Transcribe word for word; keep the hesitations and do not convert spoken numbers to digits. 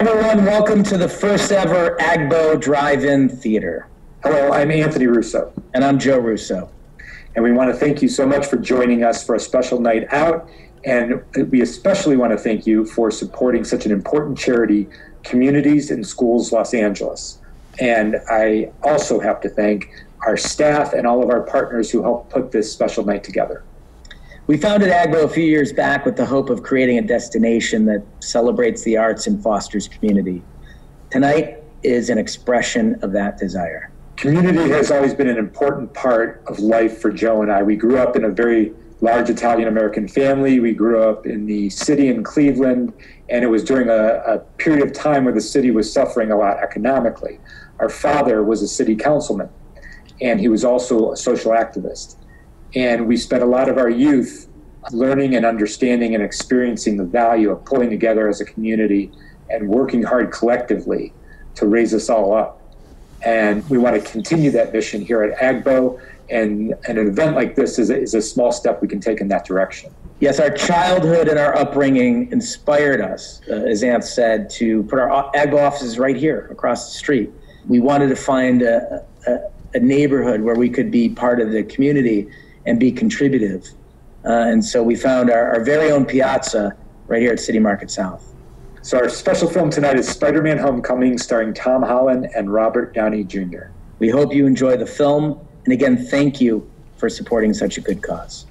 Everyone, welcome to the first ever Agbo Drive-In Theater. Hello, I'm Anthony Russo. And I'm Joe Russo. And we want to thank you so much for joining us for a special night out. And we especially want to thank you for supporting such an important charity, Communities in Schools Los Angeles. And I also have to thank our staff and all of our partners who helped put this special night together. We founded Agbo a few years back with the hope of creating a destination that celebrates the arts and fosters community. Tonight is an expression of that desire. Community has always been an important part of life for Joe and I. We grew up in a very large Italian-American family. We grew up in the city in Cleveland, and it was during a, a period of time where the city was suffering a lot economically. Our father was a city councilman, and he was also a social activist. And we spent a lot of our youth learning and understanding and experiencing the value of pulling together as a community and working hard collectively to raise us all up. And we want to continue that mission here at Agbo, and, and an event like this is a, is a small step we can take in that direction. Yes, our childhood and our upbringing inspired us, uh, as Anth said, to put our Agbo offices right here across the street. We wanted to find a, a, a neighborhood where we could be part of the community and be contributive. Uh, and so we found our, our very own piazza right here at City Market South. So our special film tonight is Spider-Man: Homecoming, starring Tom Holland and Robert Downey Junior We hope you enjoy the film. And again, thank you for supporting such a good cause.